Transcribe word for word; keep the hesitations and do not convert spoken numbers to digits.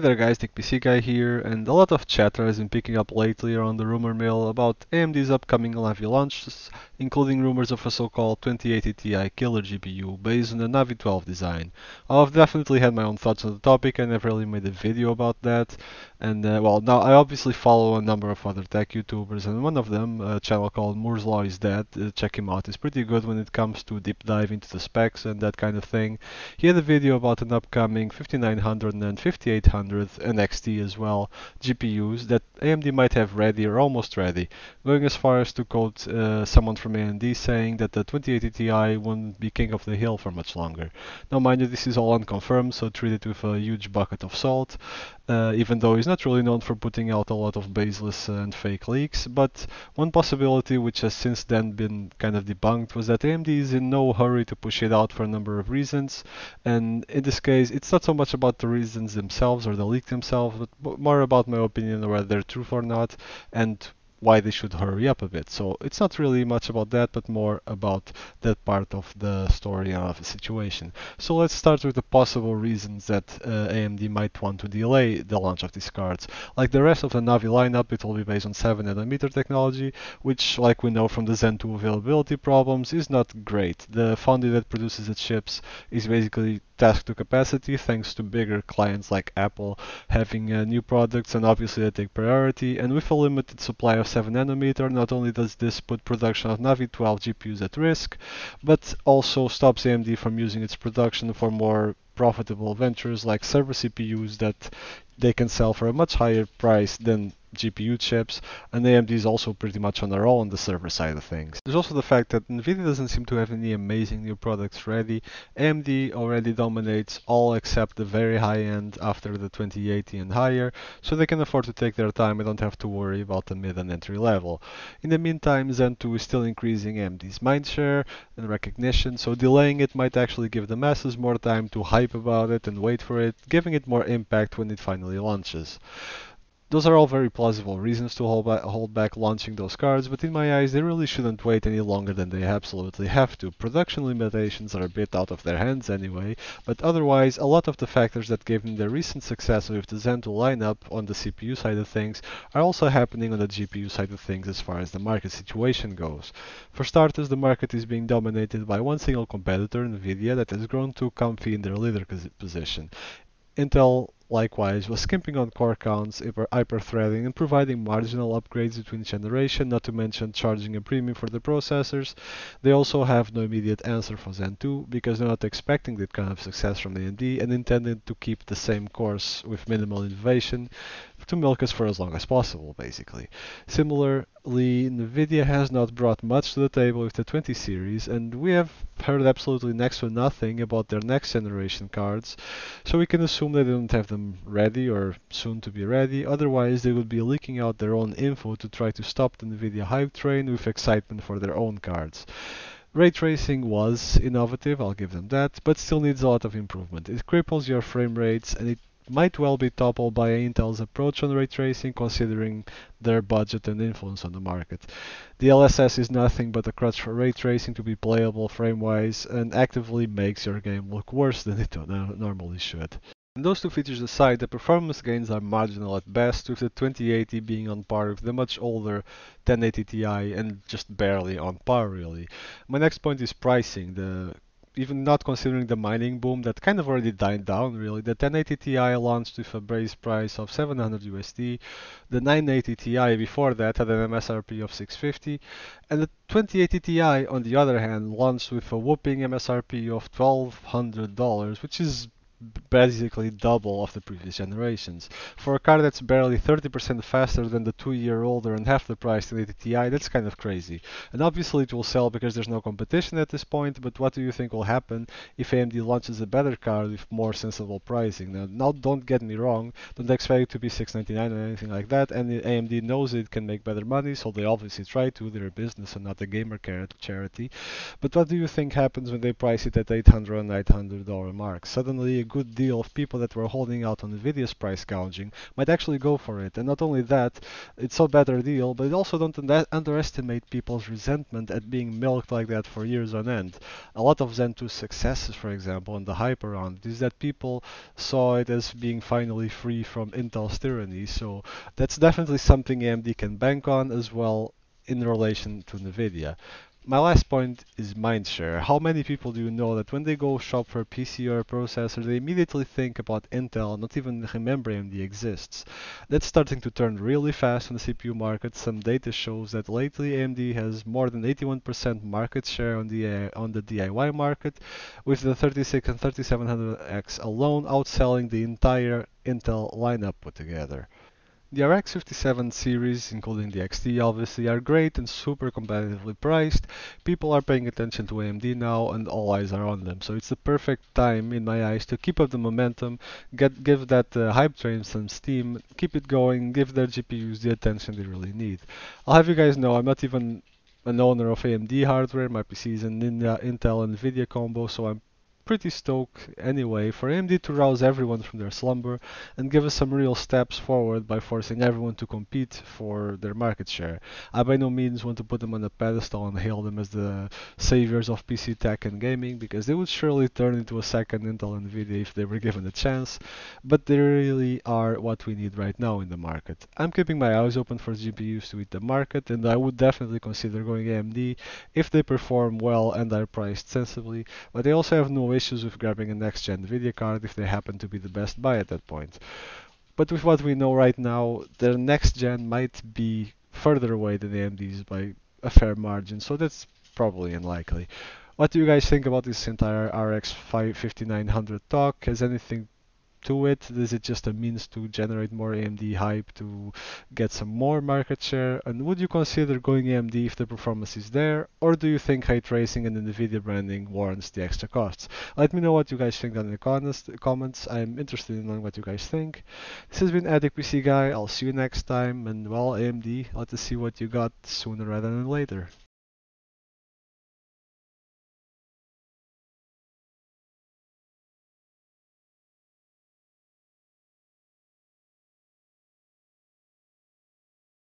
Hey there guys, Attic P C Guy here, and a lot of chatter has been picking up lately around the rumor mill about A M D's upcoming Navi launches, including rumors of a so-called twenty eighty Ti killer G P U based on the Navi twelve design. I've definitely had my own thoughts on the topic, I never really made a video about that, and uh, well, now I obviously follow a number of other tech YouTubers, and one of them, a channel called Moore's Law is Dead, uh, check him out, he's pretty good when it comes to deep dive into the specs and that kind of thing. He had a video about an upcoming fifty-nine hundred and fifty-eight hundred and X T as well G P Us that A M D might have ready or almost ready, going as far as to quote uh, someone from A M D saying that the twenty eighty Ti won't be king of the hill for much longer. Now mind you, this is all unconfirmed, so treat it with a huge bucket of salt, uh, even though he's not really known for putting out a lot of baseless and fake leaks. But one possibility which has since then been kind of debunked was that A M D is in no hurry to push it out for a number of reasons, and in this case it's not so much about the reasons themselves or the leak themselves, but more about my opinion whether they're true or not and why they should hurry up a bit. So it's not really much about that, but more about that part of the story and of the situation. So let's start with the possible reasons that uh, A M D might want to delay the launch of these cards. Like the rest of the Navi lineup, it will be based on seven nanometer technology, which, like we know from the Zen two availability problems, is not great. The foundry that produces the chips is basically task to capacity thanks to bigger clients like Apple having uh, new products, and obviously they take priority, and with a limited supply of seven nanometer, not only does this put production of Navi twelve G P Us at risk, but also stops A M D from using its production for more profitable ventures like server C P Us that they can sell for a much higher price than G P U chips, and A M D is also pretty much on their own on the server side of things. There's also the fact that NVIDIA doesn't seem to have any amazing new products ready. A M D already dominates all except the very high end after the twenty eighty and higher, so they can afford to take their time and don't have to worry about the mid and entry level. In the meantime, Zen two is still increasing A M D's mindshare and recognition, so delaying it might actually give the masses more time to hype about it and wait for it, giving it more impact when it finally launches. Those are all very plausible reasons to hold back, hold back launching those cards, but in my eyes they really shouldn't wait any longer than they absolutely have to. Production limitations are a bit out of their hands anyway, but otherwise a lot of the factors that gave them their recent success with the Zen two lineup on the C P U side of things are also happening on the G P U side of things as far as the market situation goes. For starters, the market is being dominated by one single competitor, NVIDIA, that has grown too comfy in their leader position. Intel, likewise, was skimping on core counts, hyper-threading, and providing marginal upgrades between generation, not to mention charging a premium for the processors. They also have no immediate answer for Zen two, because they're not expecting that kind of success from A M D and intended to keep the same course with minimal innovation to milk us for as long as possible, basically. Similarly, NVIDIA has not brought much to the table with the twenty series, and we have heard absolutely next to nothing about their next generation cards, so we can assume they don't have them ready or soon to be ready. Otherwise they would be leaking out their own info to try to stop the NVIDIA hype train with excitement for their own cards. Ray tracing was innovative, I'll give them that, but still needs a lot of improvement. It cripples your frame rates, and it might well be toppled by Intel's approach on ray tracing considering their budget and influence on the market. The L S S is nothing but a crutch for ray tracing to be playable frame-wise, and actively makes your game look worse than it normally should. And those two features aside, the performance gains are marginal at best, with the twenty eighty being on par with the much older ten eighty Ti and just barely on par really. My next point is pricing. The Even not considering the mining boom that kind of already died down really, the ten eighty Ti launched with a base price of seven hundred U S D, the nine eighty Ti before that had an M S R P of six fifty, and the twenty eighty Ti on the other hand launched with a whopping M S R P of twelve hundred dollars, which is basically double of the previous generations. For a car that's barely thirty percent faster than the two year older and half the price ten eighty Ti, that's kind of crazy. And obviously it will sell because there's no competition at this point, but what do you think will happen if A M D launches a better card with more sensible pricing? Now, now don't get me wrong, don't expect it to be six ninety-nine or anything like that, and A M D knows it can make better money, so they obviously try to, they're a business and not a gamer charity. But what do you think happens when they price it at eight hundred and nine hundred dollar marks? Suddenly good deal of people that were holding out on NVIDIA's price gouging might actually go for it. And not only that, it's a better deal, but also don't under underestimate people's resentment at being milked like that for years on end. A lot of Zen two successes, for example, and the hype around it is that people saw it as being finally free from Intel's tyranny. So that's definitely something A M D can bank on as well in relation to NVIDIA. My last point is mindshare. How many people do you know that when they go shop for a P C or a processor, they immediately think about Intel, not even remembering A M D exists? That's starting to turn really fast on the C P U market. Some data shows that lately A M D has more than eighty-one percent market share on the uh, on the D I Y market, with the thirty-six and thirty-seven hundred X alone outselling the entire Intel lineup put together. The R X fifty-seven series, including the X T obviously, are great and super competitively priced. People are paying attention to A M D now and all eyes are on them, so it's the perfect time in my eyes to keep up the momentum, get, give that uh, hype train some steam, keep it going, give their G P Us the attention they really need. I'll have you guys know I'm not even an owner of A M D hardware. My P C is an Intel and NVIDIA combo, so I'm pretty stoked anyway for A M D to rouse everyone from their slumber and give us some real steps forward by forcing everyone to compete for their market share. I by no means want to put them on a pedestal and hail them as the saviors of P C tech and gaming, because they would surely turn into a second Intel and NVIDIA if they were given a chance, but they really are what we need right now in the market. I'm keeping my eyes open for G P Us to eat the market, and I would definitely consider going A M D if they perform well and are priced sensibly, but they also have no issues with grabbing a next-gen NVIDIA card if they happen to be the best buy at that point. But with what we know right now, their next-gen might be further away than A M D's by a fair margin, so that's probably unlikely. What do you guys think about this entire R X fifty-nine hundred talk? Has anything to it? Is it just a means to generate more A M D hype to get some more market share? And would you consider going A M D if the performance is there? Or do you think ray tracing and NVIDIA branding warrants the extra costs? Let me know what you guys think down in the comments. I'm interested in knowing what you guys think. This has been Attic P C Guy. I'll see you next time. And well, A M D, let's see what you got sooner rather than later.